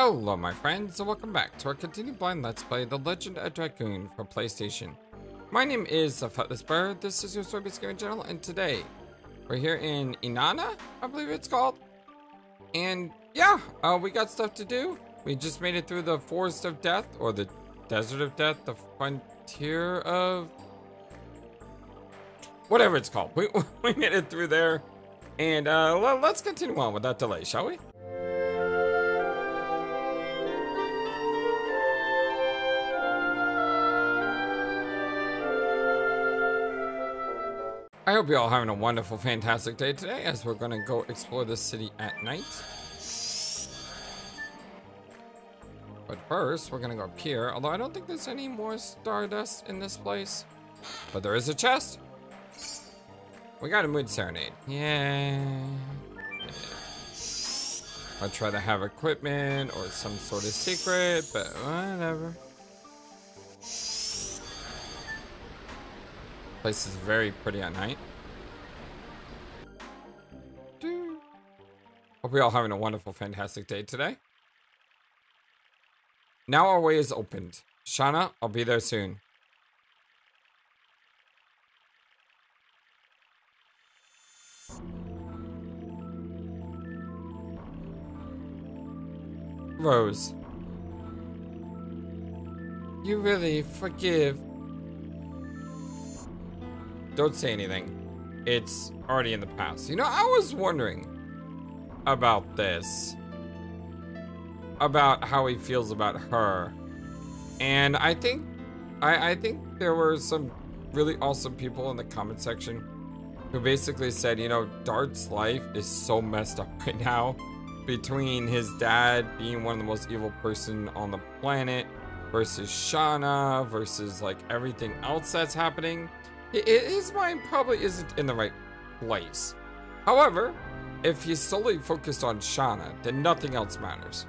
Hello my friends, and welcome back to our continued blind let's play The Legend of Dragoon for PlayStation. My name is FlightlessBird, this is your Soybeans Gaming Channel, and today we're here in Inanna, I believe it's called. And yeah, we got stuff to do. We just made it through the Forest of Death, or the Desert of Death, the Frontier of... whatever it's called. We made it through there, and let's continue on without delay, shall we? I hope you're all having a wonderful, fantastic day today as we're going to go explore the city at night. But first, we're going to go up here, although I don't think there's any more stardust in this place. But there is a chest. We got a mood serenade. Yeah. I'd try to have equipment or some sort of secret, but whatever. Place is very pretty at night. Hope you're all having a wonderful, fantastic day today. Now our way is opened. Shana, I'll be there soon. Rose. You really forgive. Don't say anything. It's already in the past. You know, I was wondering about this. About how he feels about her. And I think there were some really awesome people in the comment section who basically said, you know, Dart's life is so messed up right now. Between his dad being one of the most evil person on the planet versus Shana versus like everything else that's happening. His mind probably isn't in the right place. However, if he's solely focused on Shana, then nothing else matters.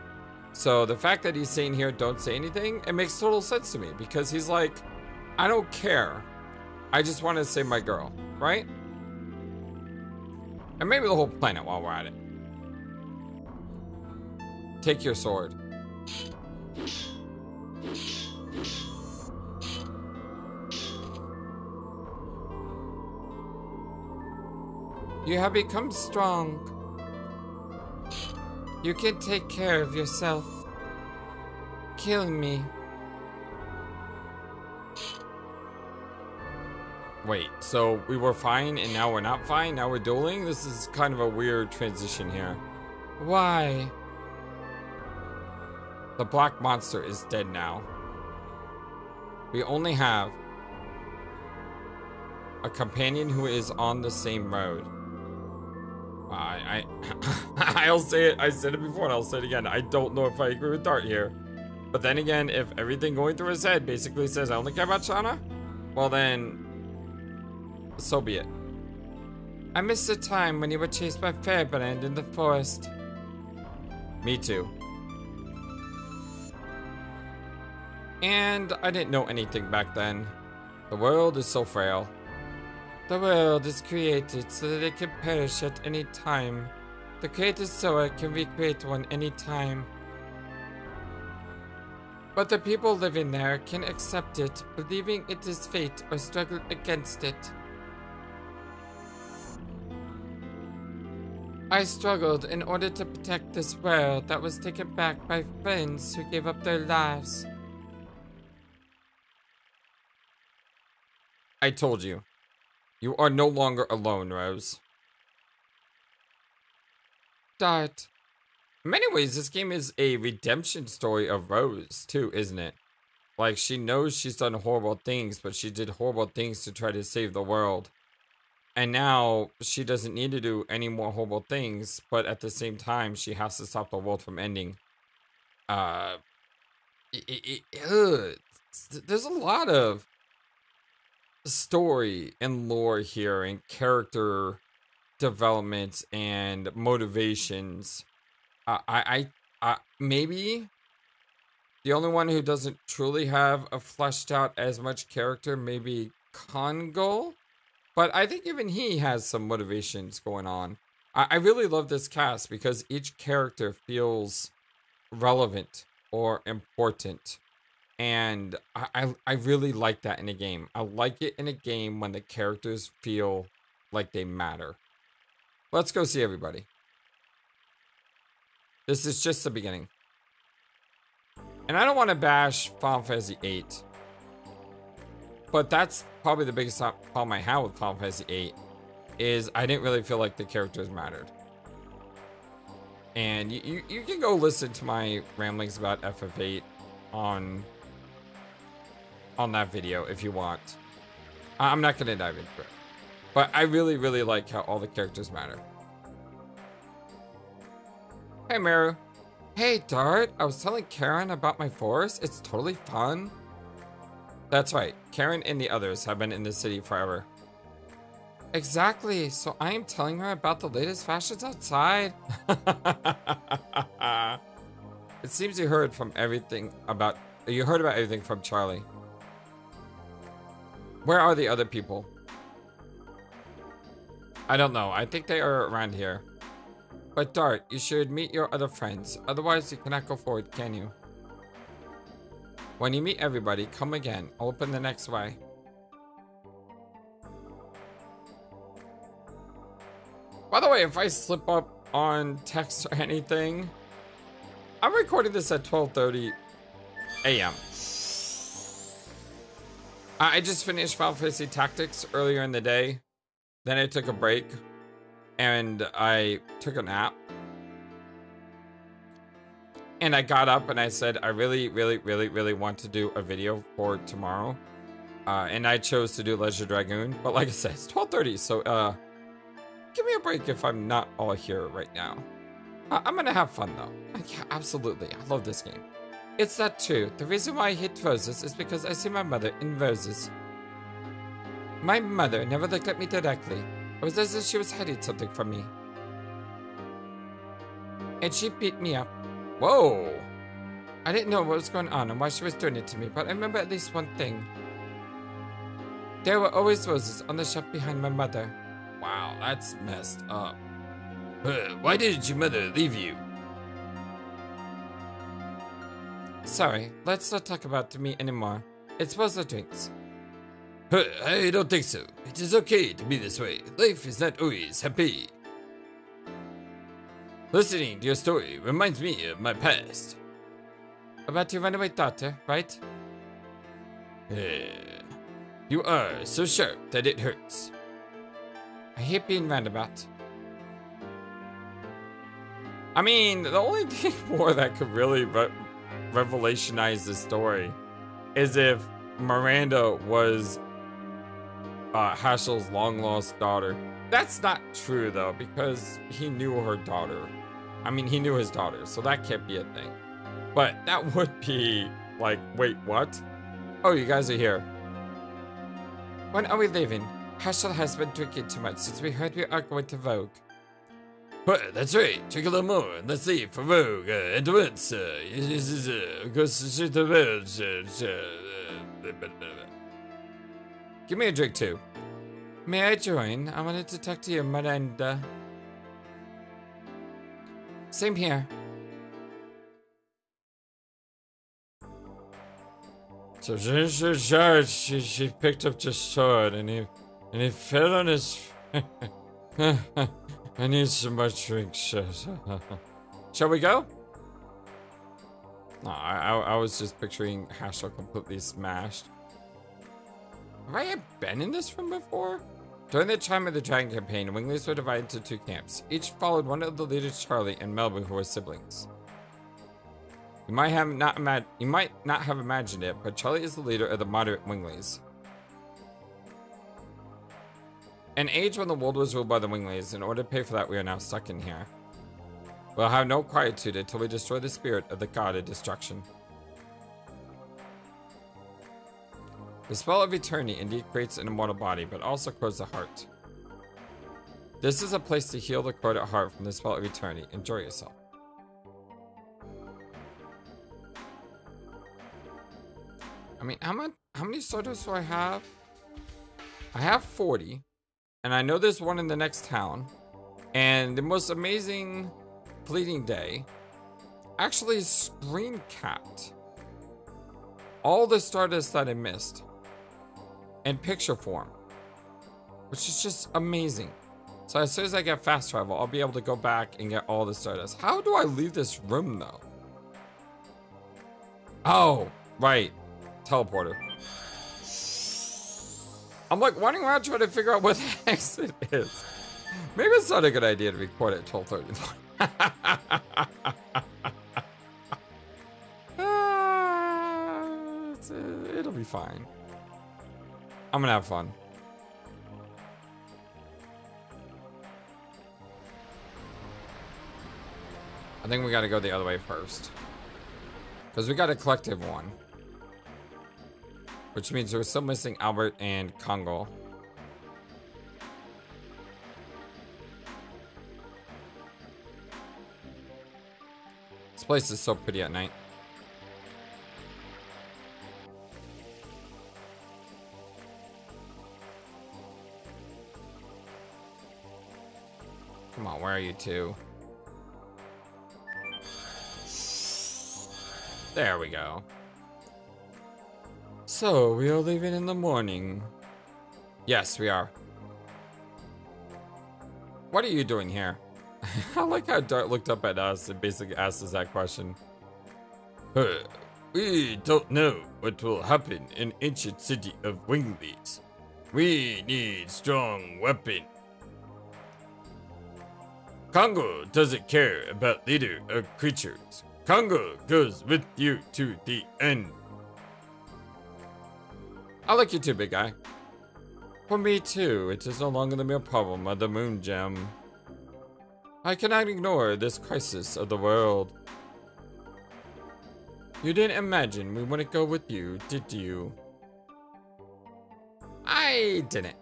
So the fact that he's saying here, don't say anything, it makes total sense to me because he's like, I don't care. I just want to save my girl, right? And maybe the whole planet while we're at it. Take your sword. You have become strong. You can take care of yourself. Kill me. Wait, so we were fine and now we're not fine? Now we're dueling? This is kind of a weird transition here. Why? The black monster is dead now. We only have a companion who is on the same road. I'll say it. I said it before and I'll say it again. I don't know if I agree with Dart here. But then again, if everything going through his head basically says I only care about Shana, well then, so be it. I miss the time when you were chased by Fairbrand in the forest. Me too. And I didn't know anything back then. The world is so frail. The world is created so that it can perish at any time. The created sower can recreate one any time. But the people living there can accept it, believing it is fate or struggle against it. I struggled in order to protect this world that was taken back by friends who gave up their lives. I told you. You are no longer alone, Rose. Dart. In many ways, this game is a redemption story of Rose, too, isn't it? Like, she knows she's done horrible things, but she did horrible things to try to save the world. And now, she doesn't need to do any more horrible things, but at the same time, she has to stop the world from ending. There's a lot of story and lore here and character developments and motivations. Maybe the only one who doesn't truly have a fleshed out as much character maybe Kongol, but I think even he has some motivations going on. I really love this cast because each character feels relevant or important. And I really like that in a game. I like it in a game when the characters feel like they matter. Let's go see everybody. This is just the beginning. And I don't want to bash Final Fantasy VIII. But that's probably the biggest problem I have with Final Fantasy VIII. Is I didn't really feel like the characters mattered. And you can go listen to my ramblings about FF8 on that video if you want. I'm not going to dive into it. But I really, really like how all the characters matter. Hey, Meru. Hey, Dart. I was telling Karen about my forest. It's totally fun. That's right. Karen and the others have been in the city forever. Exactly. So I am telling her about the latest fashions outside. It seems you heard about everything from Charlie. Where are the other people? I don't know. I think they are around here. But Dart, you should meet your other friends. Otherwise, you cannot go forward, can you? When you meet everybody, come again. I'll open the next way. By the way, if I slip up on text or anything, I'm recording this at 12:30 a.m. I just finished Final Fantasy Tactics earlier in the day. Then I took a break and I took a nap. And I got up and I said, I really, really, really, really want to do a video for tomorrow. And I chose to do Legend of Dragoon. But like I said, it's 12:30, so give me a break if I'm not all here right now. I'm gonna have fun though. Yeah, absolutely. I love this game. It's that too. The reason why I hate roses is because I see my mother in roses. My mother never looked at me directly. It was as if she was hiding something from me. And she beat me up. Whoa! I didn't know what was going on and why she was doing it to me, but I remember at least one thing. There were always roses on the shelf behind my mother. Wow, that's messed up. Why didn't your mother leave you? Sorry, let's not talk about me anymore. It was the drinks. I don't think so. It is okay to be this way. Life is not always happy. Listening to your story reminds me of my past. About your runaway daughter, right? You are so sharp that it hurts. I hate being roundabout. I mean, the only thing more that could really revolutionize the story is if Miranda was Haschel's long-lost daughter. That's not true, though, because he knew her daughter. I mean, he knew his daughter, so that can't be a thing. But that would be like, wait, what? Oh, you guys are here. When are we leaving? Haschel has been drinking too much since we heard we are going to Vogue. But that's right. Drink a little more and let's leave for Vogue at once. Give me a drink too. May I join? I wanted to talk to you, Miranda. Same here. So she picked up the sword and he fell on his. I need some more drinks. Shall we go? No, I was just picturing Haschel completely smashed. Have I been in this room before? During the time of the Dragon Campaign, Winglies were divided into two camps. Each followed one of the leaders, Charlie and Melbourne, who were siblings. You might not have imagined it, but Charlie is the leader of the moderate Winglies. An age when the world was ruled by the Winglies. In order to pay for that, we are now stuck in here. We'll have no quietude until we destroy the spirit of the god of destruction. The spell of eternity indeed creates an immortal body, but also corrodes the heart. This is a place to heal the corroded heart from the spell of eternity. Enjoy yourself. I mean, how many sodas do I have? I have 40. And I know there's one in the next town. And the most amazing fleeting day. Actually, screen capped. All the Stardust that I missed. In picture form. Which is just amazing. So as soon as I get fast travel, I'll be able to go back and get all the Stardust. How do I leave this room though? Oh, right. Teleporter. I'm like running around trying to figure out what the exit is. Maybe it's not a good idea to record it at 12:30. It'll be fine. I'm gonna have fun. I think we gotta go the other way first. Because we got a collective one. Which means we're still missing Albert and Kongol. This place is so pretty at night. Come on, where are you two? There we go. So, we are leaving in the morning. Yes, we are. What are you doing here? I like how Dart looked up at us and basically asked us that question. We don't know what will happen in ancient city of Winglies. We need strong weapon. Kongol doesn't care about leader or creatures. Kongol goes with you to the end. I like you too, big guy. For me too, it is no longer the mere problem of the moon gem. I cannot ignore this crisis of the world. You didn't imagine we wouldn't go with you, did you? I didn't.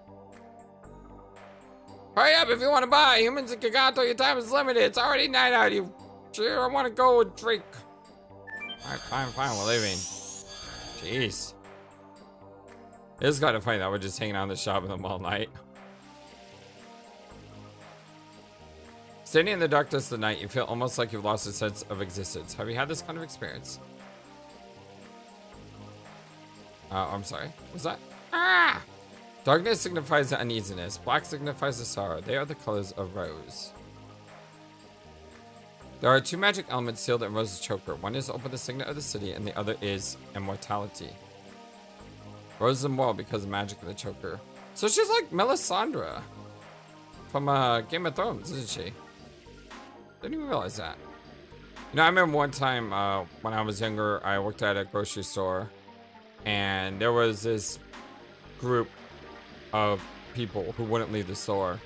Hurry up if you want to buy. Humans in Gigantos, your time is limited. It's already night out, you... Sure, I want to go and drink. Alright, fine, we're leaving. Jeez. It's kind of funny that we're just hanging out in the shop with them all night. Standing in the darkness of the night, you feel almost like you've lost your sense of existence. Have you had this kind of experience? I'm sorry. What's that? Ah! Darkness signifies the uneasiness. Black signifies the sorrow. They are the colors of Rose. There are two magic elements sealed in Rose's choker. One is open the signet of the city, and the other is immortality. Rose is immoral because of the magic of the choker. So she's like Melisandre from Game of Thrones, isn't she? Didn't even realize that. You know, I remember one time when I was younger, I worked at a grocery store, and there was this group of people who wouldn't leave the store,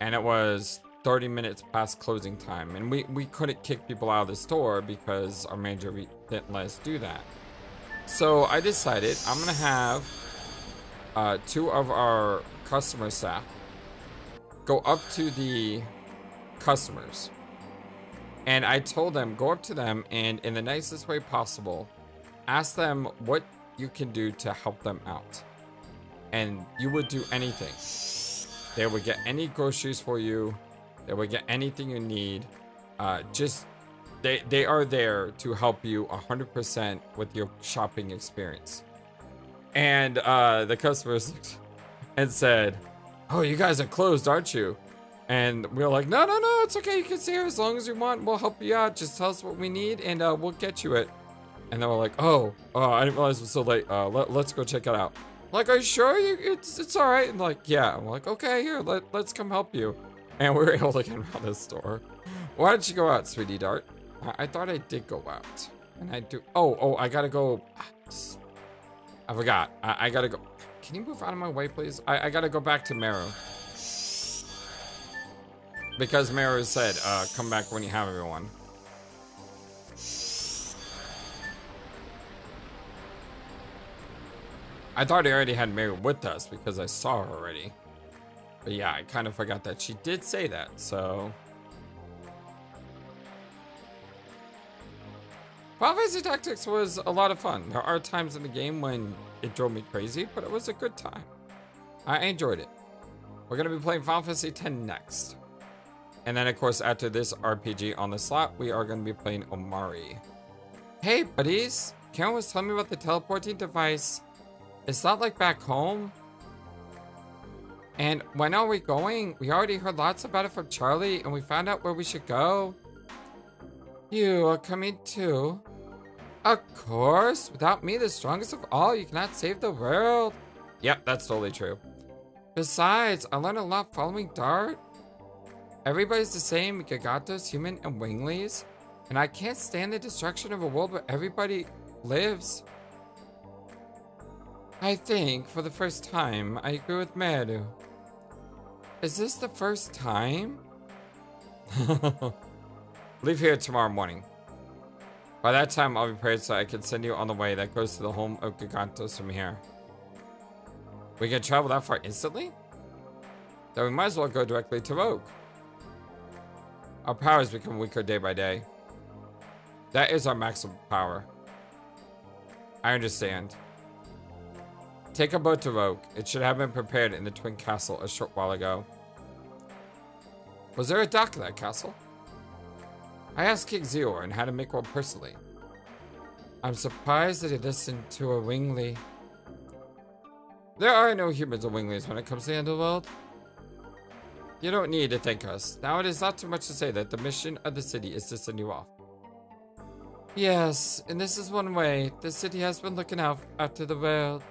and it was 30 minutes past closing time, and we couldn't kick people out of the store because our manager didn't let us do that. So I decided I'm gonna have two of our customer staff go up to the customers, and I told them, go up to them and in the nicest way possible ask them what you can do to help them out, and you would do anything. They would get any groceries for you. They will get anything you need. They are there to help you 100% with your shopping experience. And the customers looked and said, "Oh, you guys are closed, aren't you?" And we were like, "No, it's okay. You can stay here as long as you want. We'll help you out. Just tell us what we need, and we'll get you it." And they were like, "Oh, I didn't realize it was so late. Let's go check it out." I'm like, "Are you sure? It's all right." And like, "Yeah." I'm like, "Okay, here. Let's come help you." And we were able to get around the store. Why don't you go out, sweetie Dart? I thought I did go out. And I do. Oh, I gotta go. I forgot. I gotta go. Can you move out of my way, please? I gotta go back to Meru. Because Meru said, come back when you have everyone. I thought I already had Meru with us because I saw her already. But yeah, I kind of forgot that she did say that, so... Final Fantasy Tactics was a lot of fun. There are times in the game when it drove me crazy, but it was a good time. I enjoyed it. We're going to be playing Final Fantasy X next. And then, of course, after this RPG on the slot, we are going to be playing Omari. Hey, buddies. Karen was telling me about the teleporting device. It's not like back home. And when are we going? We already heard lots about it from Charlie, and we found out where we should go. You are coming too. Of course. Without me, the strongest of all, you cannot save the world. Yep, that's totally true. Besides, I learned a lot following Dart. Everybody's the same, Gigantos, human, and Winglies. And I can't stand the destruction of a world where everybody lives. I think, for the first time, I agree with Meru. Is this the first time? Leave here tomorrow morning. By that time, I'll be prepared so I can send you on the way that goes to the home of Gigantos from here. We can travel that far instantly? Then we might as well go directly to Rogue. Our powers become weaker day by day. That is our maximum power. I understand. Take a boat to Rogue. It should have been prepared in the Twin Castle a short while ago. Was there a dock in that castle? I asked King Zior and how to make one personally. I'm surprised that he listened to a Wingly. There are no humans or Winglies when it comes to the end of the world. You don't need to thank us. Now it is not too much to say that the mission of the city is to send you off. Yes, and this is one way. The city has been looking out after the world.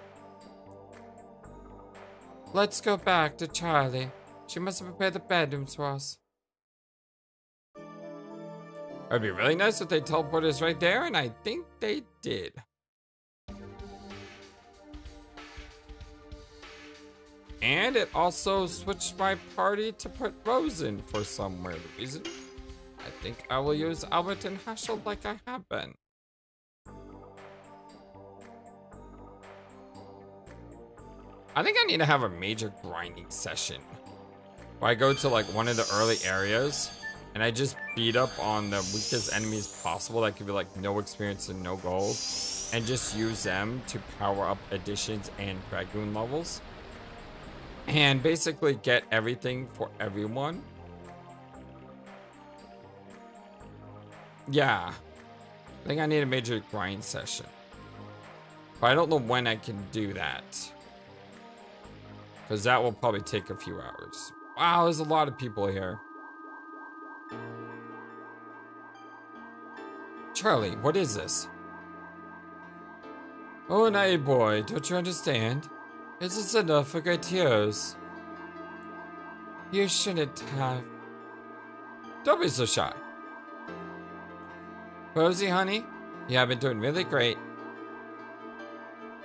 Let's go back to Charlie. She must have prepared the bedrooms for us. It would be really nice if they teleported us right there, and I think they did. And it also switched my party to put Rose in for some weird reason. I think I will use Albert and Haschel like I have been. I think I need to have a major grinding session where I go to like one of the early areas and I just beat up on the weakest enemies possible that could be like no experience and no gold, and just use them to power up additions and Dragoon levels. And basically get everything for everyone. Yeah. I think I need a major grind session. But I don't know when I can do that. Because that will probably take a few hours. Wow, there's a lot of people here. Charlie, what is this? Oh, naive boy, don't you understand? It's a send-off for great heroes. You shouldn't have. Don't be so shy. Rosie, honey, you have been doing really great.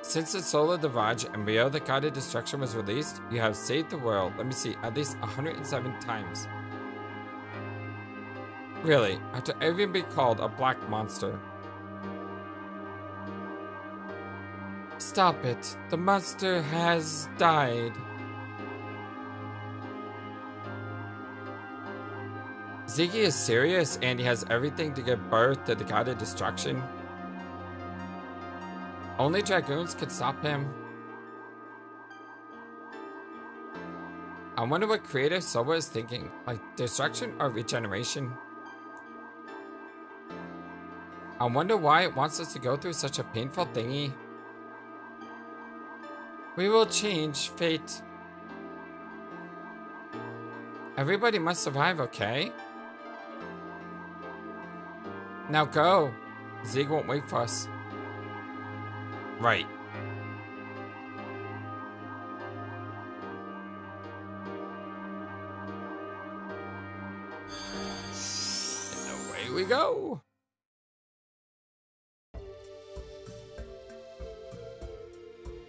Since the Soul of the Vaj embryo that guided destruction was released, you have saved the world, let me see, at least 107 times. Really, after everyone being called a black monster. Stop it. The monster has died. Zieg is serious and he has everything to give birth to the god of destruction. Only Dragoons can stop him. I wonder what creative Soba is thinking. Like destruction or regeneration? I wonder why it wants us to go through such a painful thingy. We will change fate. Everybody must survive, okay? Now go. Zieg won't wait for us. Right. And away we go.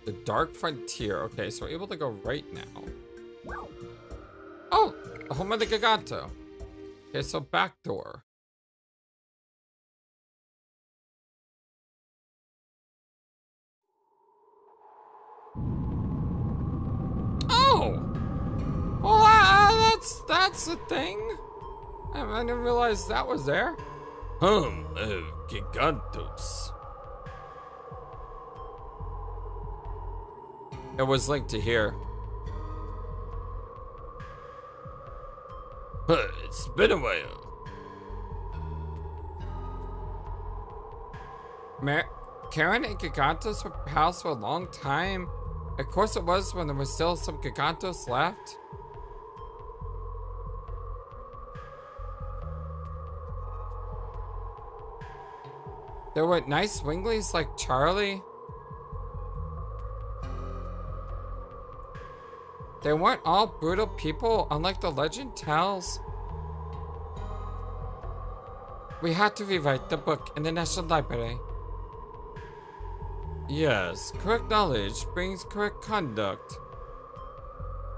The Dark Frontier. Okay, so we're able to go right now. Oh! The home of the Giganto. Okay, so back door. Oh! Well, that's a thing. I didn't realize that was there. Home of Gigantos. It was linked to here. It's been a while. Karen and Gigantos were pals for a long time. Of course it was when there was still some Gigantos left. There were nice Winglies like Charlie. They weren't all brutal people, unlike the legend tells. We had to rewrite the book in the National Library. Yes, correct knowledge brings correct conduct.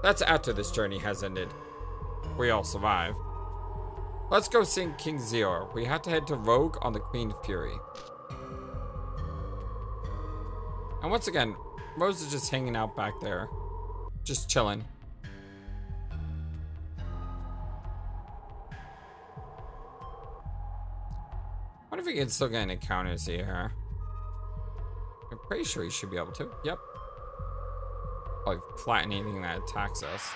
That's after this journey has ended. We all survive. Let's go sing King Zior. We have to head to Rogue on the Queen Fury. And once again, Rose is just hanging out back there. Just chilling. Wonder if we can still get any encounters here. I'm pretty sure he should be able to. Yep. Probably flatten anything that attacks us.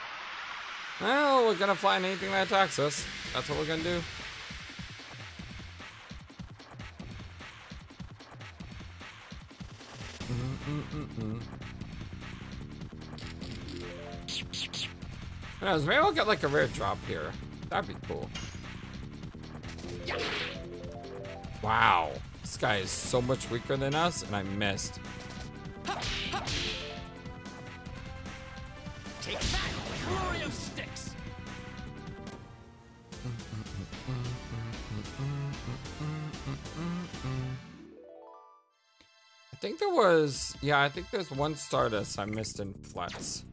Well, we're gonna flatten anything that attacks us. That's what we're gonna do. Who knows, maybe we'll get like a rare drop here. That'd be cool. Yeah. Wow. This guy is so much weaker than us, and I missed. Take that, glory of sticks. I think there was, yeah, I think there's one Stardust I missed in Flex.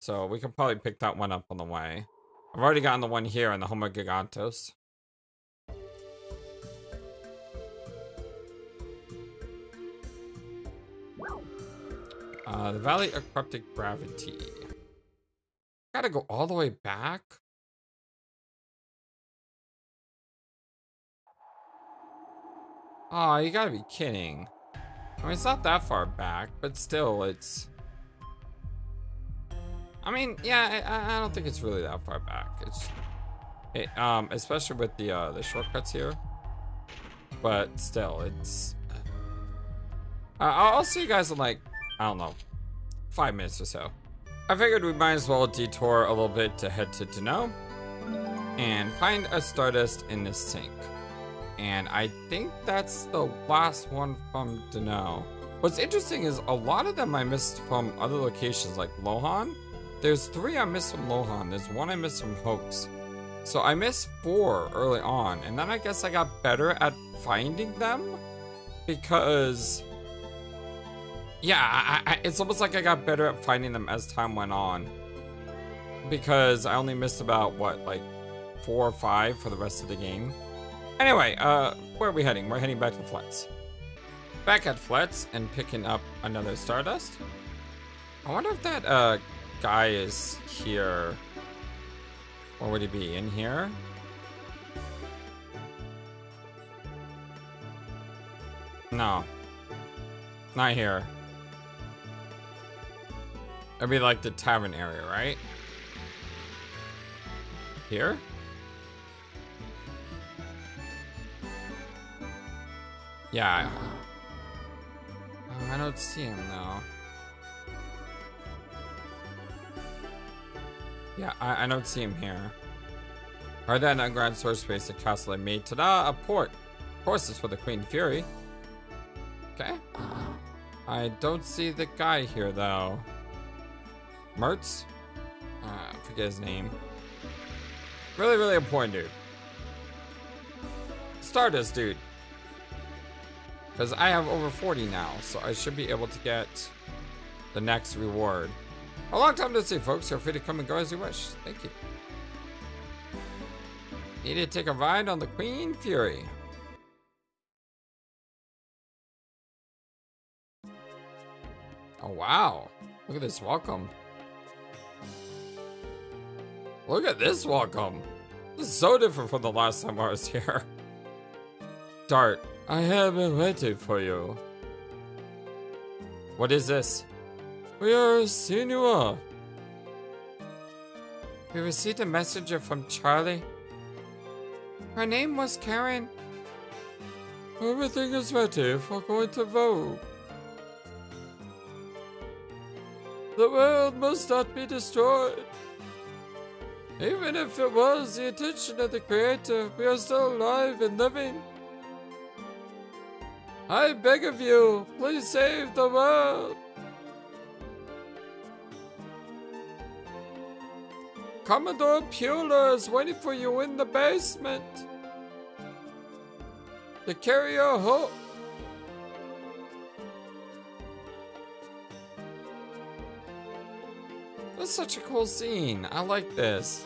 So we can probably pick that one up on the way. I've already gotten the one here in the Homo Gigantos. The Valley of Corrupted Gravity. Gotta go all the way back. Oh, you gotta be kidding. I mean, it's not that far back, but still, it's... I mean, yeah, I don't think it's really that far back. It's, especially with the shortcuts here. But still, it's. I'll see you guys in like, I don't know, 5 minutes or so. I figured we might as well detour a little bit to head to Dino and find a Stardust in this sink. And I think that's the last one from Dino. What's interesting is a lot of them I missed from other locations, like Lohan. There's 3 I missed from Lohan. There's 1 I missed from Hoax. So I missed 4 early on. And then I guess I got better at finding them. Because... yeah, it's almost like I got better at finding them as time went on. Because I only missed about, what, like 4 or 5 for the rest of the game. Anyway, where are we heading? We're heading back to Fletz. Back at Fletz and picking up another Stardust. I wonder if that, guy is here. Or would he be in here? No. Not here. It'd be like the tavern area, right? Here? Yeah. I don't see him though. Yeah, I don't see him here. Heard that an underground storage space at Castle I made. Ta-da! A port! Of course, it's for the Queen Fury. Okay. I don't see the guy here, though. Mertz? I forget his name. Really, really important dude. Stardust dude. Because I have over 40 now, so I should be able to get the next reward. A long time to see, folks. You're free to come and go as you wish. Thank you. Need to take a ride on the Queen Fury. Oh, wow. Look at this welcome. Look at this welcome. This is so different from the last time I was here. Dart, I have been waiting for you. What is this? We are seeing you off. We received a messenger from Charlie. Her name was Karen. Everything is ready for going to Vogue. The world must not be destroyed. Even if it was the intention of the Creator, we are still alive and living. I beg of you, please save the world. Commodore Puler is waiting for you in the basement. The carrier hope. That's such a cool scene. I like this.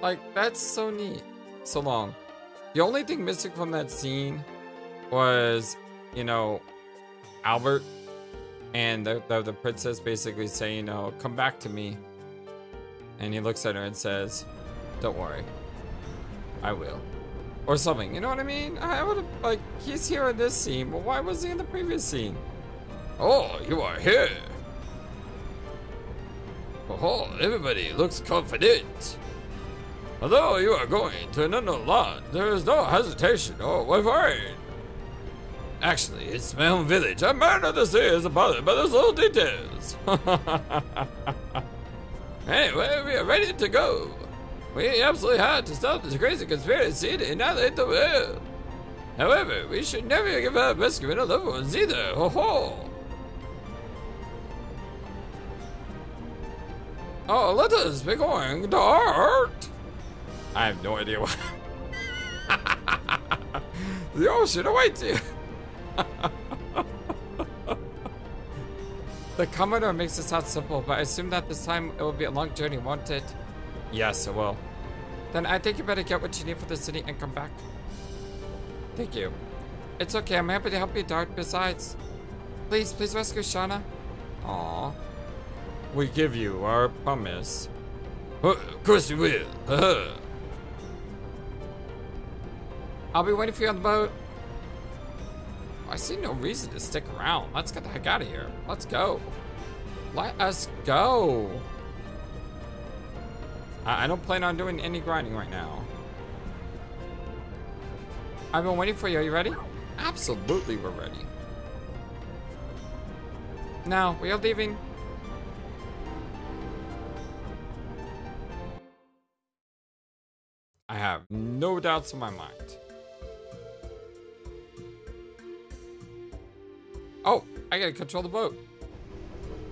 Like, that's so neat. So long. The only thing missing from that scene was, you know, Albert and the princess basically saying, you know, come back to me. And he looks at her and says, don't worry, I will. Or something, you know what I mean? I would've, like, he's here in this scene, but why was he in the previous scene? Oh, you are here. Oh, everybody looks confident. Although you are going to another land, there is no hesitation or wavering. Actually, it's my own village. I'm mad at the sea is bothered by those little details. Anyway, we are ready to go. We absolutely had to stop this crazy conspiracy to annihilate the world. However, we should never give up rescuing our loved ones either. Ho ho! Oh, let us be going to Dart. I have no idea what. The ocean awaits you. The Commodore makes it sound simple, but I assume that this time it will be a long journey, won't it? Yes, it will. Then I think you better get what you need for the city and come back. Thank you. It's okay, I'm happy to help you, Dart. Besides, please rescue Shana. Aww. We give you our promise. Of course you will. I'll be waiting for you on the boat. I see no reason to stick around. Let's get the heck out of here. Let's go. Let us go. I don't plan on doing any grinding right now. I've been waiting for you. Are you ready? Absolutely, we're ready. Now, we are leaving. I have no doubts in my mind. Oh, I gotta control the boat.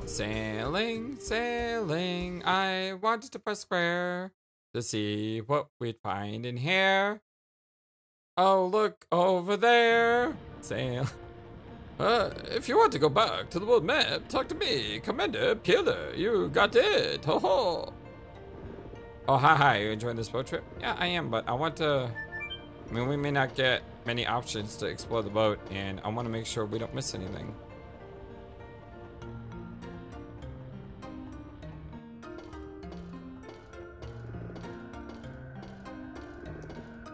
Sailing, sailing, I wanted to press square to see what we'd find in here. Oh, look over there. Sail. If you want to go back to the world map, talk to me, Commander Peeler. You got it. Ho ho. Oh, hi. You enjoying this boat trip? Yeah, I am, but I want to... I mean, we may not get many options to explore the boat, and I want to make sure we don't miss anything.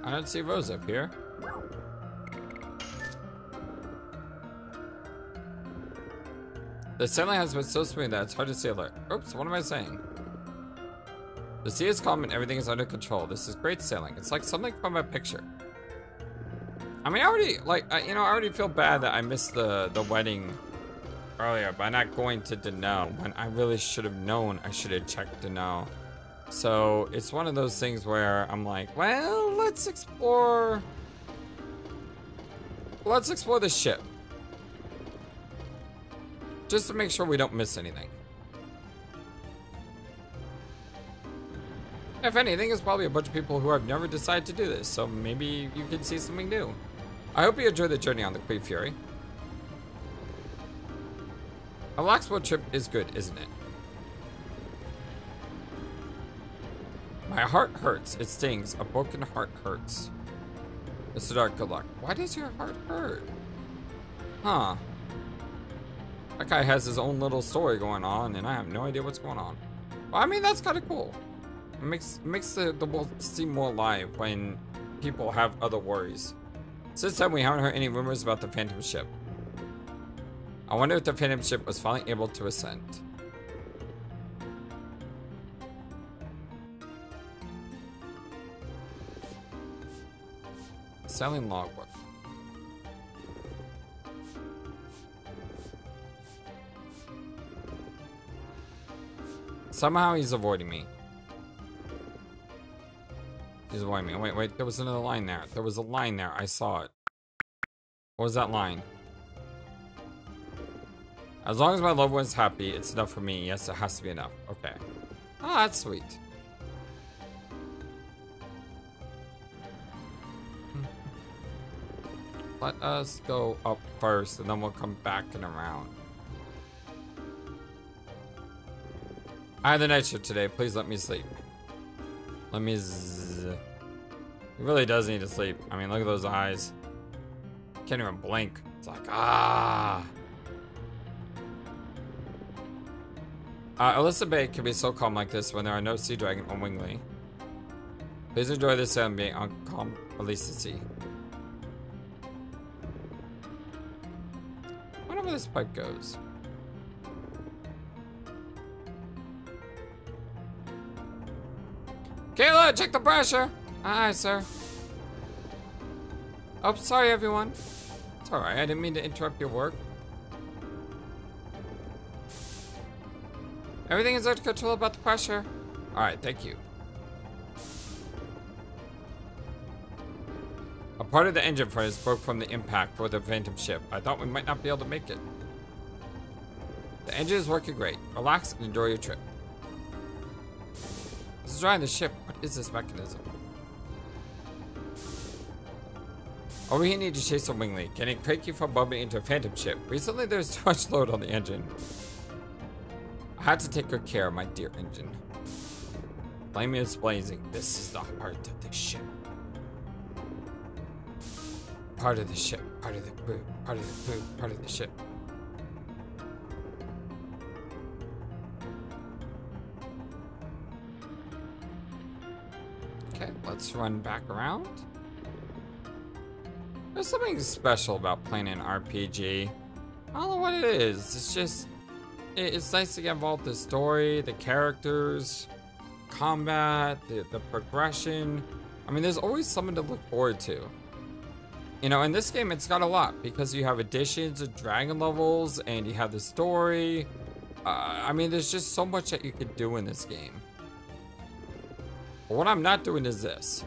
I don't see Rose up here. The sailing has been so smooth that it's hard to see alert. Oops, what am I saying? The sea is calm and everything is under control. This is great sailing. It's like something from a picture. I mean, I already, like, you know, I already feel bad that I missed the wedding earlier by not going to Denau when I really should have known. I should have checked Denau. So it's one of those things where I'm like, well, let's explore. Let's explore the ship. Just to make sure we don't miss anything. If anything, it's probably a bunch of people who have never decided to do this, so maybe you can see something new. I hope you enjoy the journey on the Queen Fury. A Locksville trip is good, isn't it? My heart hurts. It stings. A broken heart hurts. Mr. Dark, good luck. Why does your heart hurt? Huh. That guy has his own little story going on, and I have no idea what's going on. Well, I mean, that's kind of cool. It makes the world seem more alive when people have other worries. Since then, we haven't heard any rumors about the Phantom Ship. I wonder if the Phantom Ship was finally able to ascend. Selling logbook. Somehow he's avoiding me. He's avoiding me. Wait, wait, there was another line there. There was a line there. I saw it. What was that line? As long as my loved one's happy, it's enough for me. Yes, it has to be enough. Okay. Oh, that's sweet. Let us go up first, and then we'll come back and around. I had the night shift today. Please let me sleep. Let me zzz. He really does need to sleep. I mean, look at those eyes. Can't even blink. It's like, ah. Illisa Bay can be so calm like this when there are no sea dragon on Wingley. Please enjoy this sound being on calm Illisa Sea. I wonder where this pipe goes. Kayla, check the pressure! Aye, sir. Oh, sorry everyone. It's alright, I didn't mean to interrupt your work. Everything is under control about the pressure. Alright, thank you. A part of the engine furnace broke from the impact for the phantom ship. I thought we might not be able to make it. The engine is working great. Relax and enjoy your trip. This is drying the ship. What is this mechanism? Over here need to chase a wingling. Can it crank you from bumping into a phantom ship? Recently there's too much load on the engine. I had to take good care of my dear engine. Flame is blazing. This is the heart of the ship. Part of the ship, part of the crew, part of the crew, part of the ship. Okay, let's run back around. There's something special about playing an RPG. I don't know what it is. It's just... it's nice to get involved with the story, the characters, combat, the progression. I mean, there's always something to look forward to. You know, in this game, it's got a lot because you have additions of dragon levels and you have the story. I mean, there's just so much that you could do in this game. But what I'm not doing is this.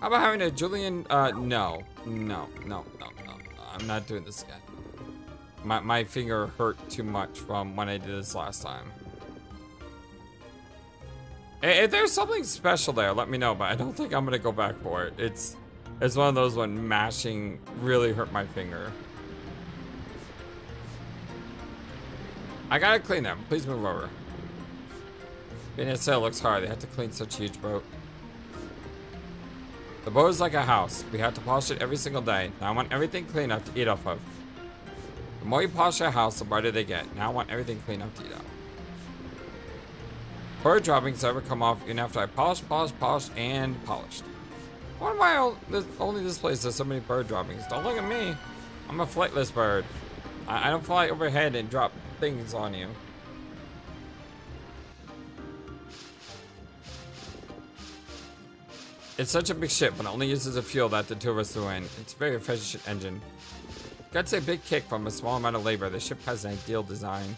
How about having a Julian? No. I'm not doing this again. My finger hurt too much from when I did this last time. If there's something special there, let me know, but I don't think I'm gonna go back for it. It's one of those when mashing really hurt my finger. I gotta clean them. Please move over. Being a sail looks hard. They have to clean such a huge boat. The boat is like a house. We have to polish it every single day. Now I want everything clean enough to eat off of. The more you polish your house, the brighter they get. Now I want everything clean up to eat out. Pour droppings ever come off even after I polished. Why am I only this place there's so many bird droppings? Don't look at me. I'm a flightless bird. I don't fly overhead and drop things on you. It's such a big ship, but it only uses the fuel that the two of us threw in. It's a very efficient engine. Gets a big kick from a small amount of labor. The ship has an ideal design.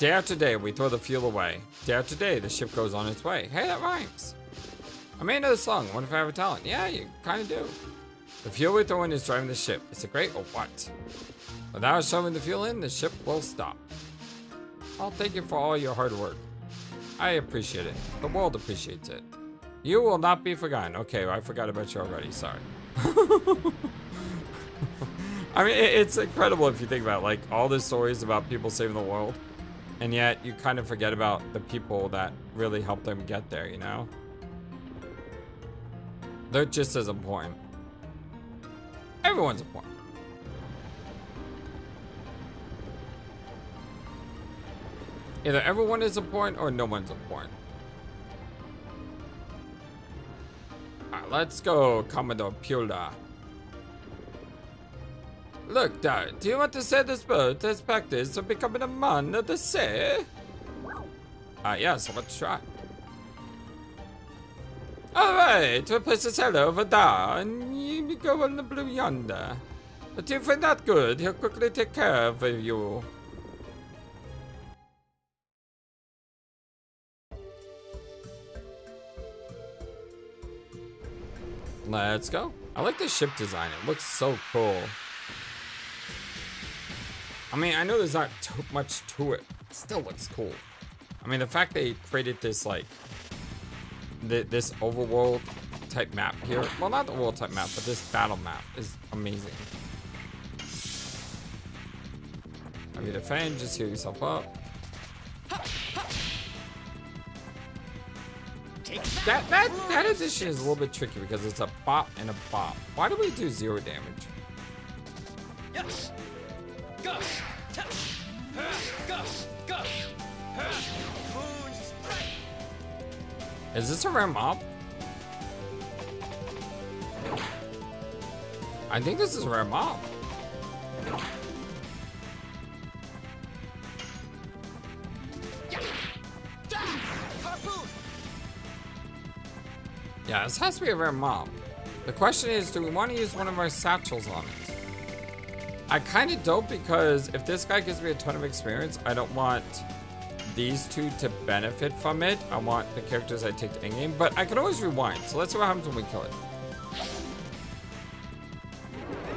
Day after day, we throw the fuel away. Day after day, the ship goes on its way. Hey, that rhymes. I made another song. What if I have a talent? Yeah, you kind of do. The fuel we throw in is driving the ship. Is it great or what? Without shoving the fuel in, the ship will stop. I'll thank you for all your hard work. I appreciate it. The world appreciates it. You will not be forgotten. Okay, well, I forgot about you already. Sorry. I mean, it's incredible if you think about it. Like, all the stories about people saving the world. And yet, you kind of forget about the people that really helped them get there, you know? They're just as important. Everyone's important. Either everyone is important or no one's important. Alright, let's go, Commodore Pula. Look, Dart, do you want to sail this boat as practice of becoming a man of the sea? Yes, let's try. Alright, we'll place the cellar over there, and you go on the blue yonder. But if we're not good, he'll quickly take care of you. Let's go. I like the ship design, it looks so cool. I mean, I know there's not too much to it, it still looks cool. I mean, the fact they created this, like, this overworld type map here. Well, not the world type map, but this battle map is amazing. I mean, defend, just heal yourself up. That addition is a little bit tricky because it's a bop and a bop. Why do we do 0 damage? Yes. Go. Go. Go. Is this a rare mob? I think this is a rare mob. Yeah, this has to be a rare mob. The question is, do we want to use one of our satchels on it? I kind of don't, because if this guy gives me a ton of experience, I don't want these two to benefit from it. I want the characters I take to end game, but I can always rewind. So let's see what happens when we kill it.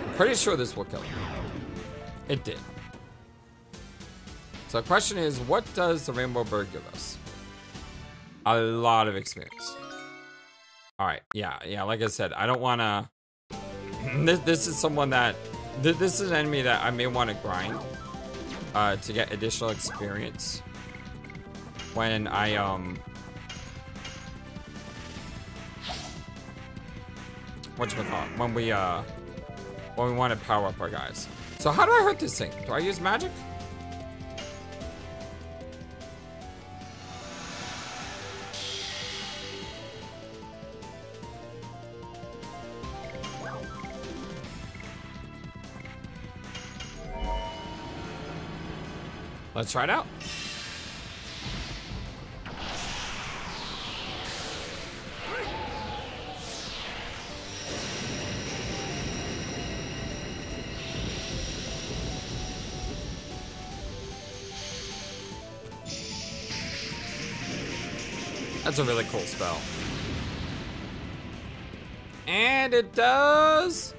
I'm pretty sure this will kill it. It did. So the question is, what does the Rainbow Bird give us? A lot of experience. All right, yeah. Like I said, I don't want to. This is someone that. This is an enemy that I may want to grind to get additional experience. When I whatchamacallit, when we want to power up our guys. So how do I hurt this thing? Do I use magic? Let's try it out. That's a really cool spell. And it does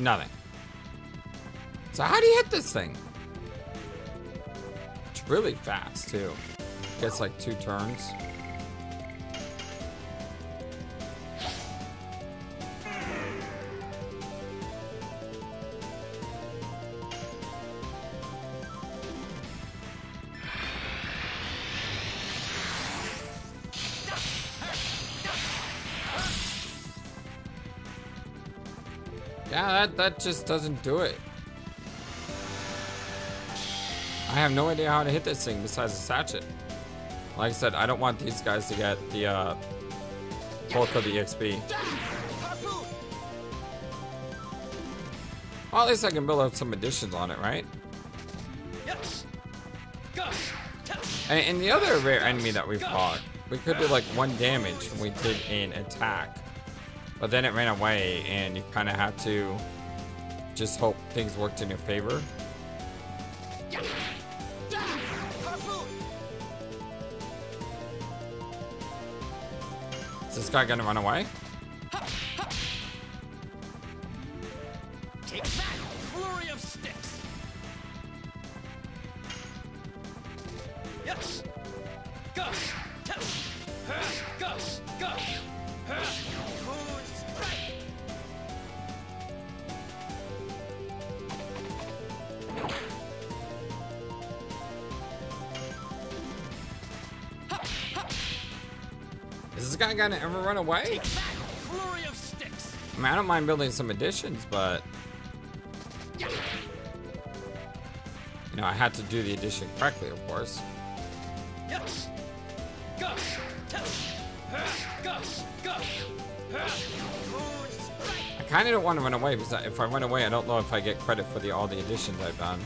nothing. So how do you hit this thing? It's really fast too. Gets like 2 turns. That just doesn't do it. I have no idea how to hit this thing besides a sachet. Like I said, I don't want these guys to get the bulk of the EXP. Well, at least I can build up some additions on it, right? And the other rare enemy that we fought, we could do like 1 damage when we did an attack. But then it ran away, and you kind of have to just hope things worked in your favor. Is this guy gonna run away? Take that, flurry of sticks. Yes. Go. Go. Go. Is this guy gonna ever run away? I mean, I don't mind building some additions, but you know, I had to do the addition correctly, of course. Yes. Go. I kind of don't want to run away, because if I run away, I don't know if I get credit for all the additions I've done.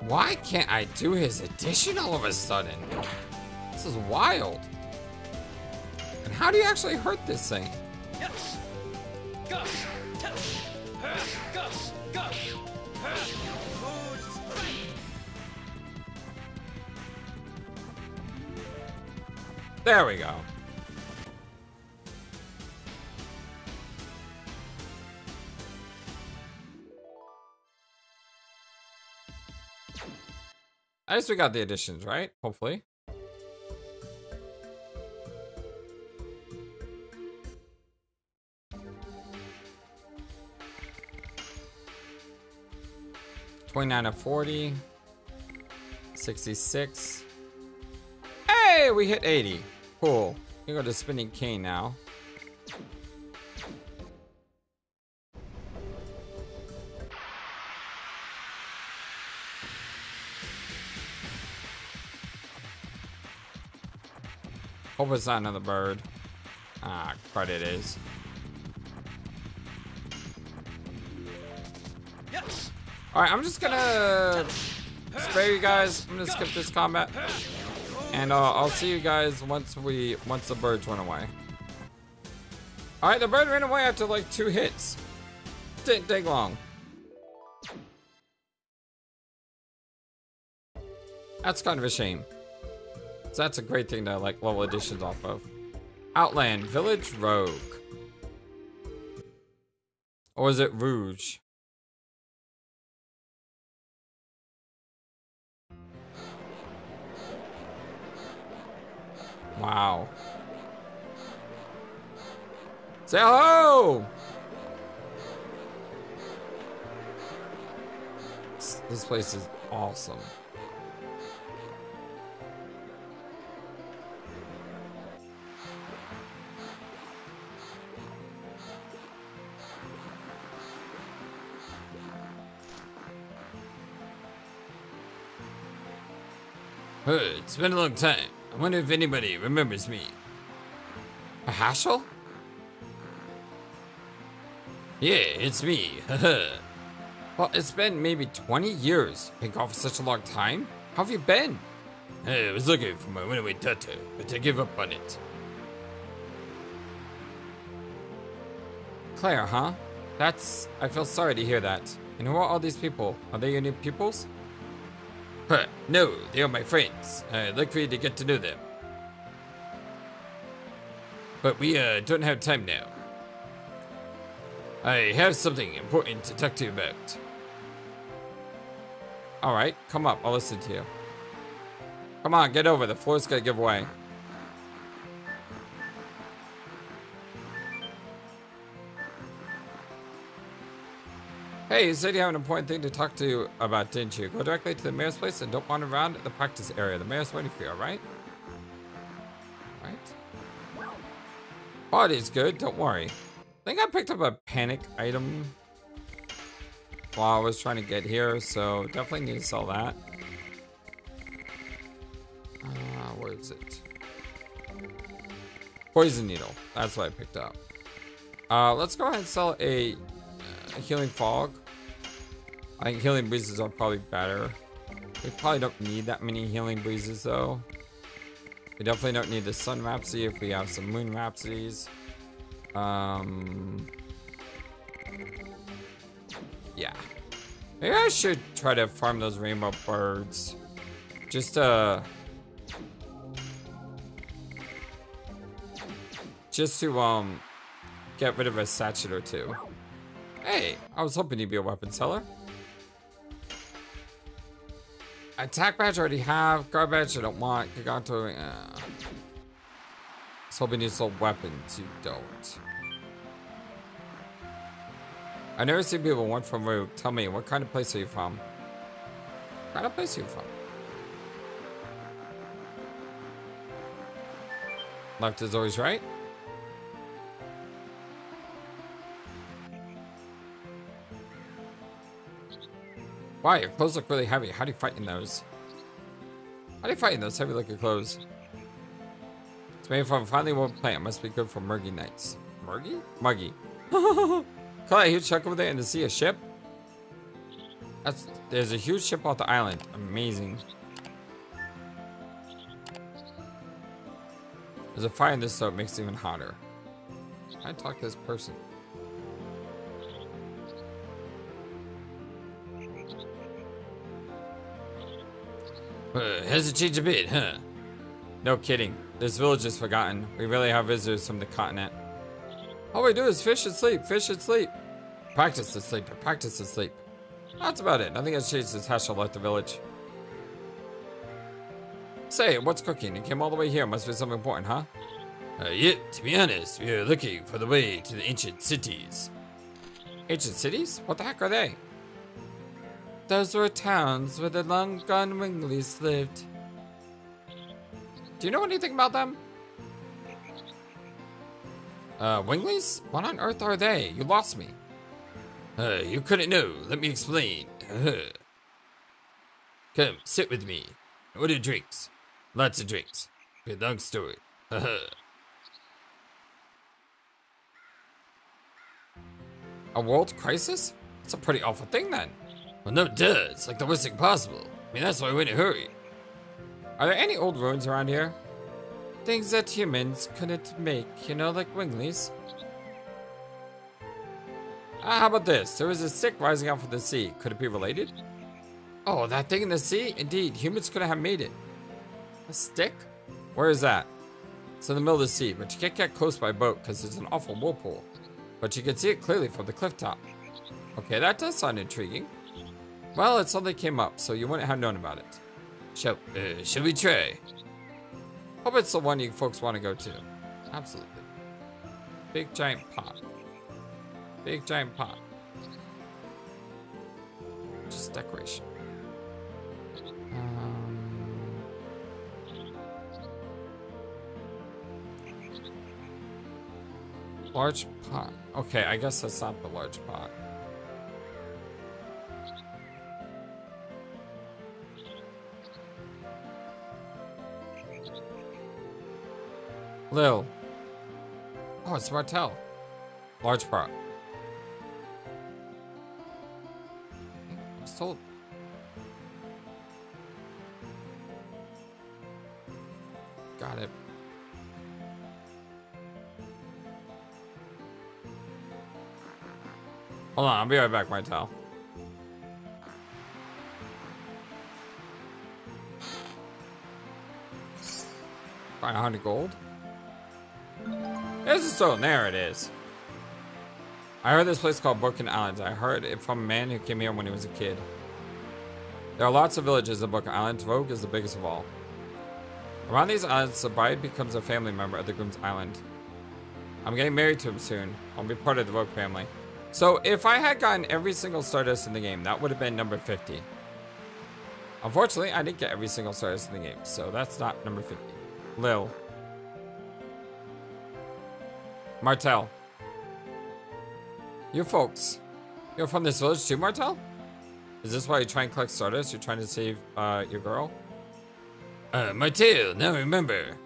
Why can't I do his addition all of a sudden? This is wild. And how do you actually hurt this thing? There we go. I guess we got the additions, right? Hopefully. $29 of $40. 66. Hey, we hit 80. Cool. You go to spinning cane now. Hope it's not another bird. Ah, crud, it is. Yes. All right, I'm just gonna spare you guys. I'm gonna skip this combat, and I'll see you guys once the birds run away. All right, the bird ran away after like 2 hits. Didn't take long. That's kind of a shame. So that's a great thing to like level additions off of. Outland, Village, Rogue. Or is it Rouge? Wow. Say hello! This place is awesome. It's been a long time. I wonder if anybody remembers me. A Haschel? Yeah, it's me. Well, it's been maybe 20 years. Been gone for such a long time. How have you been? I was looking for my runaway daughter, but I gave up on it. Claire, huh? That's... I feel sorry to hear that. And who are all these people? Are they your new pupils? No, they are my friends. I'd like for you to get to know them. But we don't have time now. I have something important to talk to you about. Alright, come up. I'll listen to you. Come on, get over. The floor's gonna give way. Hey, you said you have an important thing to talk to you about, didn't you? Go directly to the mayor's place and don't wander around the practice area. The mayor's waiting for you, alright? Right? Body's good, don't worry. I think I picked up a panic item while I was trying to get here, so definitely need to sell that. Where is it? Poison needle. That's what I picked up. Let's go ahead and sell a healing fog. I think healing breezes are probably better. We probably don't need that many healing breezes though. We definitely don't need the sun rhapsody if we have some moon rhapsodies. Yeah. Maybe I should try to farm those rainbow birds. Just to get rid of a sachet or two. Hey, I was hoping you'd be a weapon seller. Attack badge I already have. Guard badge I don't want. Gigantos. I was hoping you sold weapons. You don't. I never see people want from Rogue. Tell me, what kind of place are you from? What kind of place are you from? Left is always right. Wow, your clothes look really heavy. How do you fight in those? How do you fight in those heavy looking clothes? It's made from a finely woven plant. Must be good for murky nights. Murky? Muggy. Caught a huge shark over there in the sea, a ship? There's a huge ship off the island. Amazing. There's a fire in this, so it makes it even hotter. I talk to this person. Hasn't changed a bit, huh? No kidding. This village is forgotten. We really have visitors from the continent. All we do is fish and sleep, fish and sleep. Practice and sleep, practice and sleep. That's about it. Nothing has changed since Haschel left the village. Say, what's cooking? You came all the way here. Must be something important, huh? Yeah, to be honest, we are looking for the way to the ancient cities. Ancient cities? What the heck are they? Those were towns where the long-gone Winglies lived. Do you know anything about them? Winglies? What on earth are they? You lost me. You couldn't know. Let me explain. Come, sit with me. Order drinks. Lots of drinks. Good long story. A world crisis? That's a pretty awful thing, then. Well, no duh. It's like the worst thing possible. I mean, that's why we're in a hurry. Are there any old ruins around here? Things that humans couldn't make, you know, like Winglies. How about this? There was a stick rising out from the sea. Could it be related? Oh, that thing in the sea? Indeed, humans couldn't have made it. A stick? Where is that? It's in the middle of the sea, but you can't get close by boat because it's an awful whirlpool. But you can see it clearly from the cliff top. Okay, that does sound intriguing. Well, it suddenly came up, so you wouldn't have known about it. Shall we try? Hope it's the one you folks want to go to. Absolutely. Big giant pot. Big giant pot. Just decoration. Large pot. Okay, I guess that's not the large pot. Lil. Oh, it's Martel. Large pot. I was told. Got it. Hold on, I'll be right back, my towel. Find 100 gold? This is so, there it is. I heard this place called Bookin Island. I heard it from a man who came here when he was a kid. There are lots of villages in Bookin Island. Vogue is the biggest of all. Around these islands, the bride becomes a family member of the groom's island. I'm getting married to him soon. I'll be part of the Vogue family. So if I had gotten every single Stardust in the game, that would have been number 50. Unfortunately, I didn't get every single Stardust in the game, so that's not number 50. Lil. Martel. You folks. You're from this village too, Martel? Is this why you try and collect Stardust? You're trying to save, your girl? Martel, now remember.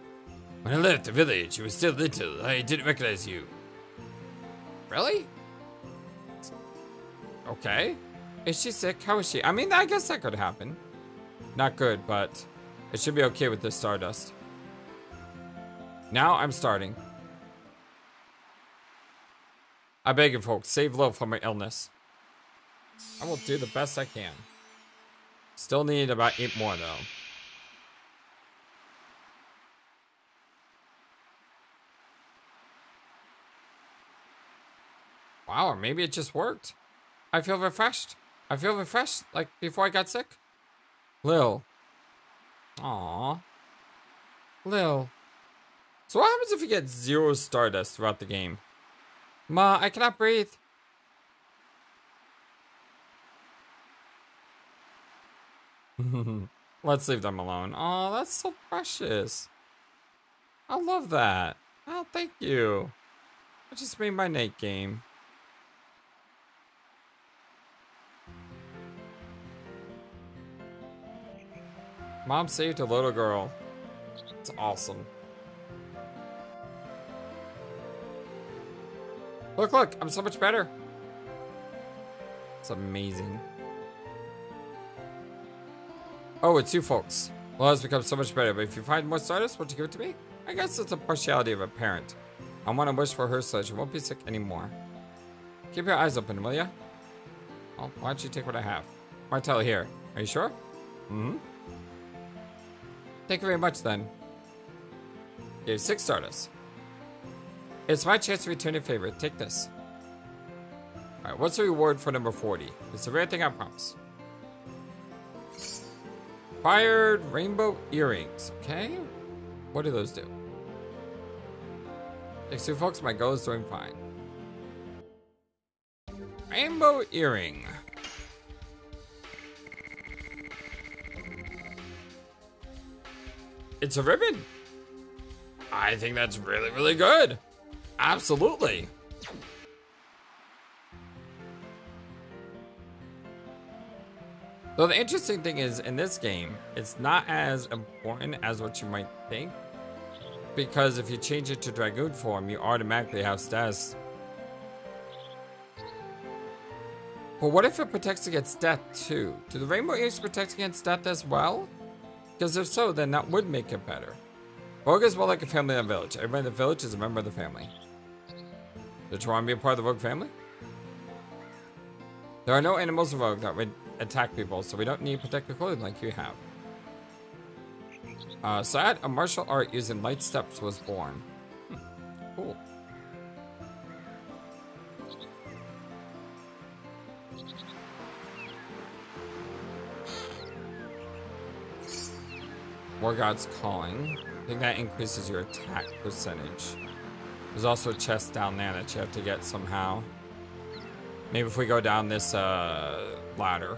When I left the village, you were still little. I didn't recognize you. Really? Okay. Is she sick? How is she? I mean, I guess that could happen. Not good, but it should be okay with this Stardust. Now I'm starting. I beg you folks, save Lil from my illness. I will do the best I can. Still need about 8 more though. Wow, or maybe it just worked. I feel refreshed. I feel refreshed like before I got sick. Lil. Aww. Lil. So what happens if you get 0 Stardust throughout the game? Ma, I cannot breathe. Let's leave them alone. Aw, that's so precious. I love that. Oh, thank you. I just made my night game. Mom saved a little girl. It's awesome. Look, look, I'm so much better. It's amazing. Oh, it's you folks. Well, has become so much better, but if you find more stardust, want to give it to me? I guess it's a partiality of a parent. I want to wish for her so she won't be sick anymore. Keep your eyes open, will ya? Oh, why don't you take what I have? Martel here. Are you sure? Mm-hmm. Thank you very much, then. Here's 6 stardust. It's my chance to return your favor. Take this. Alright, what's the reward for number 40? It's a rare thing I promise. Fired rainbow earrings. Okay. What do those do? Thanks to folks, my goal is doing fine. Rainbow earring. It's a ribbon. I think that's really, really good. Absolutely. Though the interesting thing is, in this game, it's not as important as what you might think, because if you change it to Dragoon form, you automatically have stats. But what if it protects against death too? Do the rainbow ears protect against death as well? Because if so, then that would make it better. Vogue is more like a family in a village. Everybody in the village is a member of the family. Did you want to be a part of the Vogue family? There are no animals in Vogue that would attack people, so we don't need protective clothing like you have. Sad, a martial art using light steps was born. Cool. War God's Calling. I think that increases your attack percentage. There's also a chest down there that you have to get somehow. Maybe if we go down this ladder.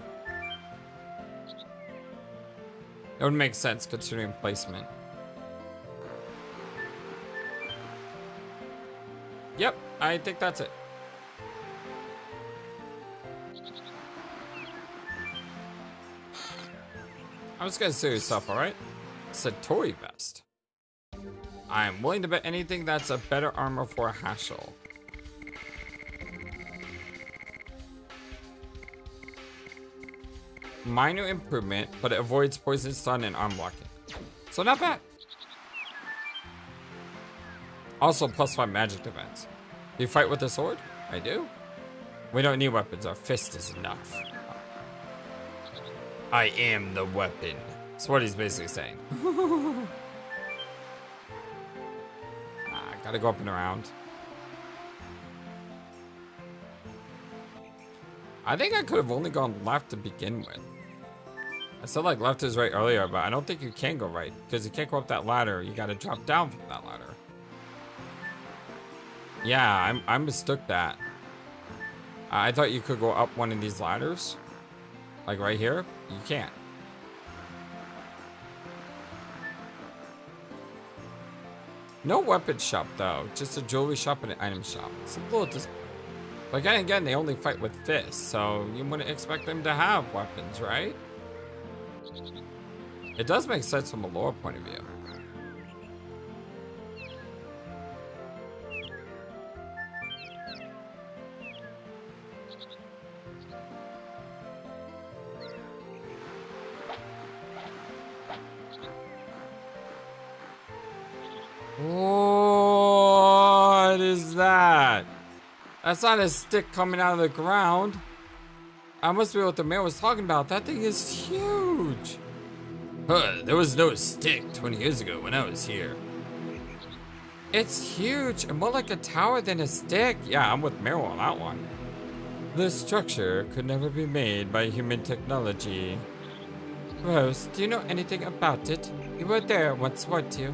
It would make sense considering placement. Yep, I think that's it. I was gonna sue yourself, alright? It's a Tory vest. I am willing to bet anything that's a better armor for Haschel. Minor improvement, but it avoids poison, stun, and arm blocking. So not bad. Also, +5 magic defense. Do you fight with a sword? I do. We don't need weapons. Our fist is enough. I am the weapon. That's what he's basically saying. Gotta go up and around. I think I could have only gone left to begin with. I said like left is right earlier, but I don't think you can go right because you can't go up that ladder. You gotta drop down from that ladder. Yeah, I mistook that. I thought you could go up one of these ladders, like right here. You can't. No weapon shop though, just a jewelry shop and an item shop. It's a little disappointing. But again, they only fight with fists, so you wouldn't expect them to have weapons, right? It does make sense from a lore point of view. What is that? That's not a stick coming out of the ground. I must be what the man was talking about. That thing is huge. There was no stick 20 years ago when I was here. It's huge and more like a tower than a stick. Yeah, I'm with Meru on that one. This structure could never be made by human technology. Rose, do you know anything about it? You were there once, weren't you?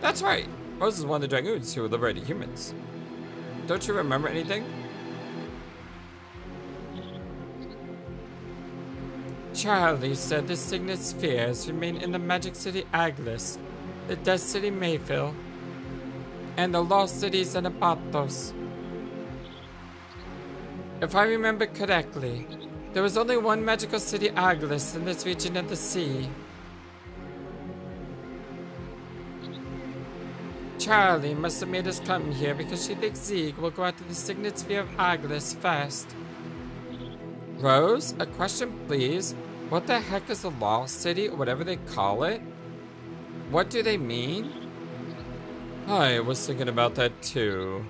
That's right. Rose is one of the dragoons who liberated humans. Don't you remember anything? Charlie said the signet spheres remain in the magic city Aglis, the dead city Mayville, and the lost cities in Abarthos. If I remember correctly, there was only one magical city Aglis in this region of the sea. Charlie must have made us come here because she thinks Zieg will go out to the signet sphere of Aglis first. Rose, a question please. What the heck is the Lost City, or whatever they call it? What do they mean? I was thinking about that too.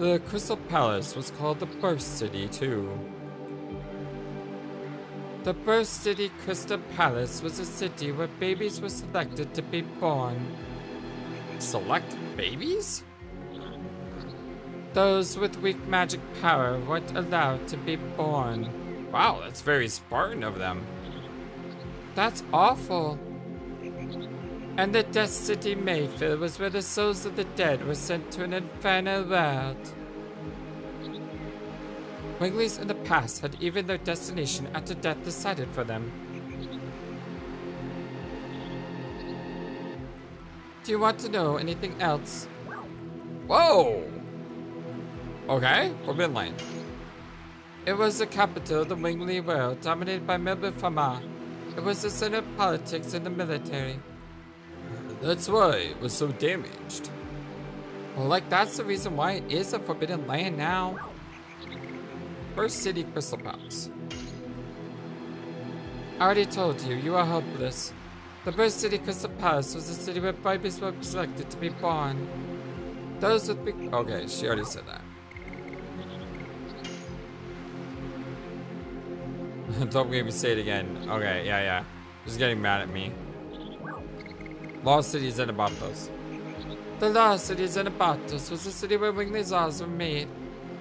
The Crystal Palace was called the Burst City too. The Burst City Crystal Palace was a city where babies were selected to be born. Select babies? Those with weak magic power weren't allowed to be born. Wow, that's very Spartan of them. That's awful. And the Death City Mayville was where the souls of the dead were sent to an infernal world. Winglies in the past had even their destination after death decided for them. Do you want to know anything else? Whoa! Okay, forbidden land. It was the capital of the Wingley world, dominated by Melbourne Fama. It was the center of politics and the military. That's why it was so damaged. Well, like, that's the reason why it is a forbidden land now. First City Crystal Palace. I already told you, you are helpless. The First City Crystal Palace was a city where babies were selected to be born. Those would be... Okay, she already said that. Don't make me say it again. Okay, yeah. She's getting mad at me. Lost Cities and Abarthos. The Lost Cities and Abarthos was a city where Wingley's laws were made.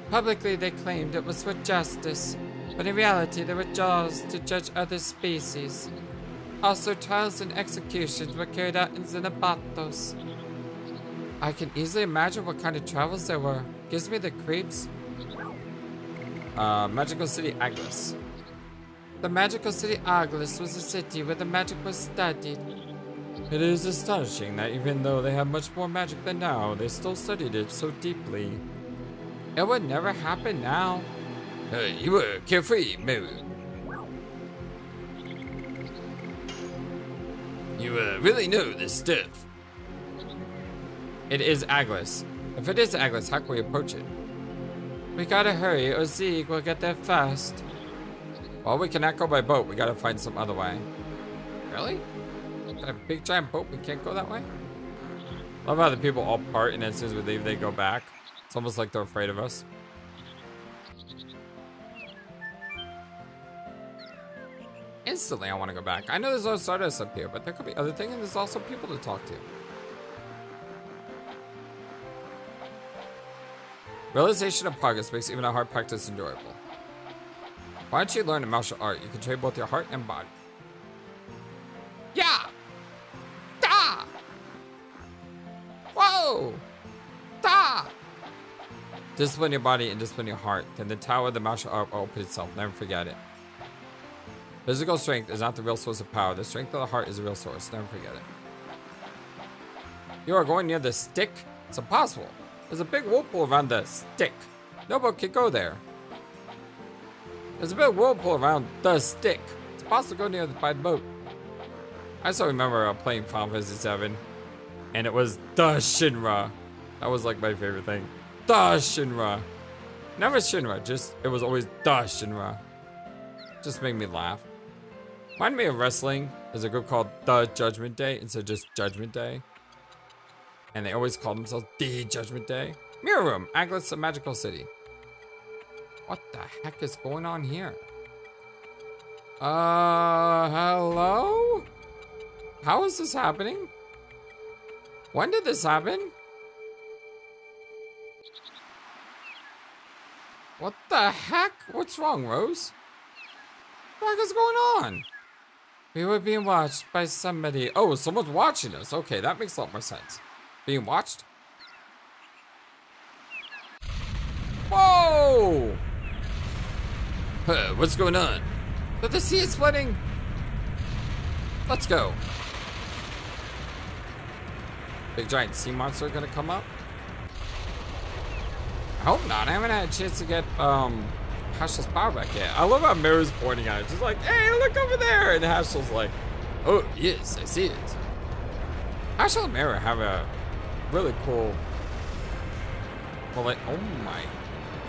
Publicly, they claimed it was for justice, but in reality, there were laws to judge other species. Also, trials and executions were carried out in Abarthos. I can easily imagine what kind of travels there were. Gives me the creeps. Magical City Aglis. The magical city Aglis was a city where the magic was studied. It is astonishing that even though they have much more magic than now, they still studied it so deeply. It would never happen now. You were carefree, Meru. You really know this stuff. It is Aglis. If it is Aglis, how can we approach it? We gotta hurry or Zieg will get there first. Well, we cannot go by boat. We gotta find some other way. Really? Got a big giant boat, we can't go that way? Love how the people all part and as soon as we leave, they go back. It's almost like they're afraid of us. Instantly, I want to go back. I know there's no stardust up here, but there could be other things and there's also people to talk to. Realization of progress makes even a hard practice enjoyable. Why don't you learn a martial art? You can train both your heart and body. Yeah! Da! Whoa! Da! Discipline your body and discipline your heart. Then the tower of the martial art will open itself. Never forget it. Physical strength is not the real source of power. The strength of the heart is the real source. Never forget it. You are going near the stick? It's impossible. There's a big whirlpool around the stick. No boat can go there. There's a big whirlpool around the stick. It's impossible to go near by boat. I still remember playing Final Fantasy VII, and it was the Shinra. That was like my favorite thing. The Shinra. Never Shinra, just it was always the Shinra. Just made me laugh. Remind me of wrestling. There's a group called The Judgment Day instead of just Judgment Day. And they always call themselves The Judgment Day. Mirror Room, Aglis, a magical city. What the heck is going on here? Hello? How is this happening? When did this happen? What the heck? What's wrong, Rose? What the heck is going on? We were being watched by somebody. Oh, someone's watching us. Okay, that makes a lot more sense. Being watched? Whoa! Huh, what's going on? But the sea is flooding. Let's go. Big giant sea monster gonna come up? I hope not. I haven't had a chance to get Haschel's power back yet. I love how Meru's pointing at it. She's like, hey, look over there. And Haschel's like, oh, yes, I see it. Haschel and Meru have a really cool... Well, like, oh my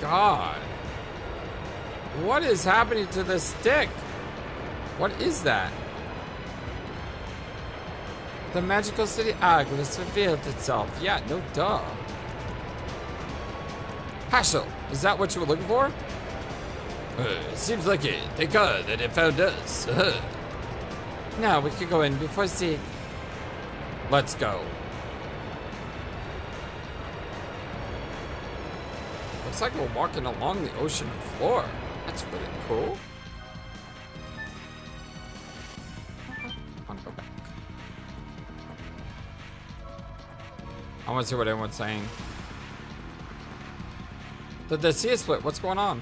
god. What is happening to the stick? What is that? The magical city Aglis revealed itself. Yeah, no duh. Haschel, is that what you were looking for? It seems like it. Thank God that it found us. Now we can go in before Zieg. Let's go. Looks like we're walking along the ocean floor. That's really cool. I want to go back. I want to see what everyone's saying. The sea is split. What's going on?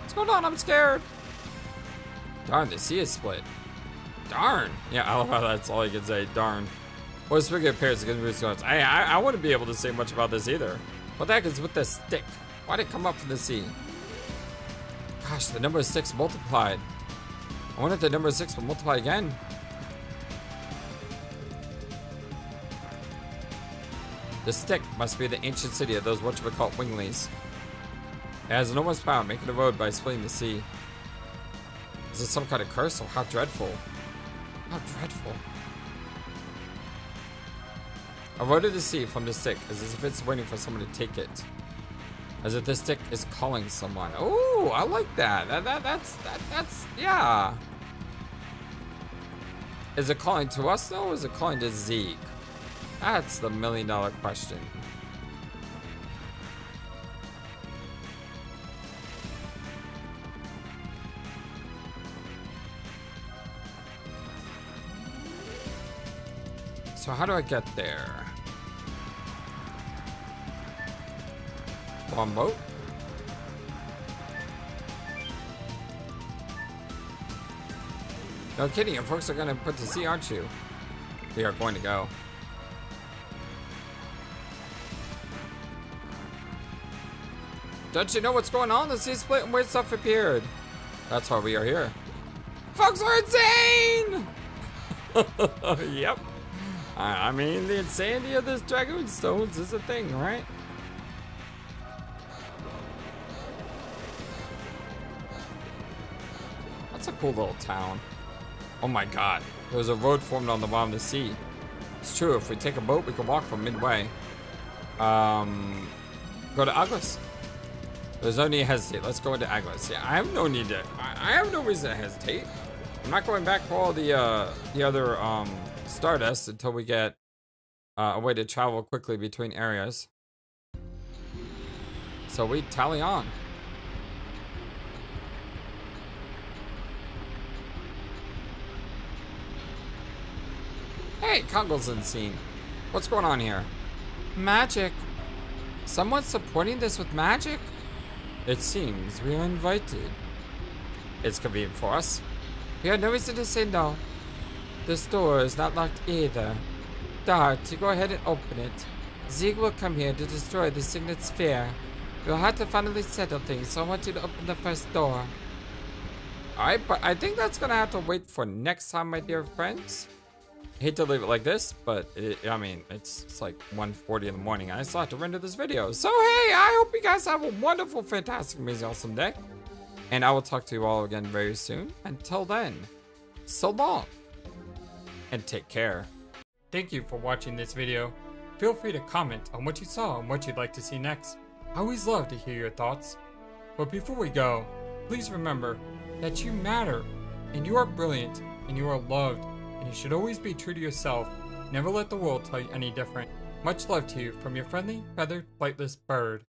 What's going on? I'm scared. Darn, the sea is split. Darn. Yeah, I love how that's all you can say. Darn. Well, speaking of parents, I wouldn't be able to say much about this either. What the heck is with this stick? Why did it come up from the sea? Gosh, the number of sticks multiplied. I wonder if the number of six will multiply again. The stick must be the ancient city of those whatchamacallit Winglies. It has an enormous power, making the road by splitting the sea. Is this some kind of curse? Oh, how dreadful. How dreadful. A road to the sea from the stick is as if it's waiting for someone to take it. As if this stick is calling someone. Oh, I like that. That's yeah. Is it calling to us though, or is it calling to Zieg? That's the million-dollar question. So how do I get there? On boat? No kidding, you folks are gonna put to sea, aren't you? We are going to go. Don't you know what's going on? The sea split and weird stuff appeared. That's why we are here. Folks are insane! Yep. I mean, the insanity of this Dragoon Stones is a thing, right? That's a cool little town. Oh my god. There's a road formed on the bottom of the sea. It's true, if we take a boat, we can walk from midway. Go to Aglis. There's no need to hesitate. Let's go into Aglis. Yeah, I have no need to. I have no reason to hesitate. I'm not going back for all the other Stardust until we get a way to travel quickly between areas. So we tally on. Hey, Kongol's in scene. What's going on here? Magic. Someone's supporting this with magic? It seems we are invited. It's convenient for us. We have no reason to say no. This door is not locked either. Dart, you go ahead and open it. Zieg will come here to destroy the signet sphere. We'll have to finally settle things, so I want you to open the first door. Alright, but I think that's gonna have to wait for next time, my dear friends. Hate to leave it like this, but I mean, it's like 1:40 in the morning and I still have to render this video. So hey, I hope you guys have a wonderful, fantastic, amazing, awesome day. And I will talk to you all again very soon. Until then, so long and take care. Thank you for watching this video. Feel free to comment on what you saw and what you'd like to see next. I always love to hear your thoughts. But before we go, please remember that you matter and you are brilliant and you are loved. You should always be true to yourself. Never let the world tell you any different. Much love to you from your friendly, feathered, flightless bird.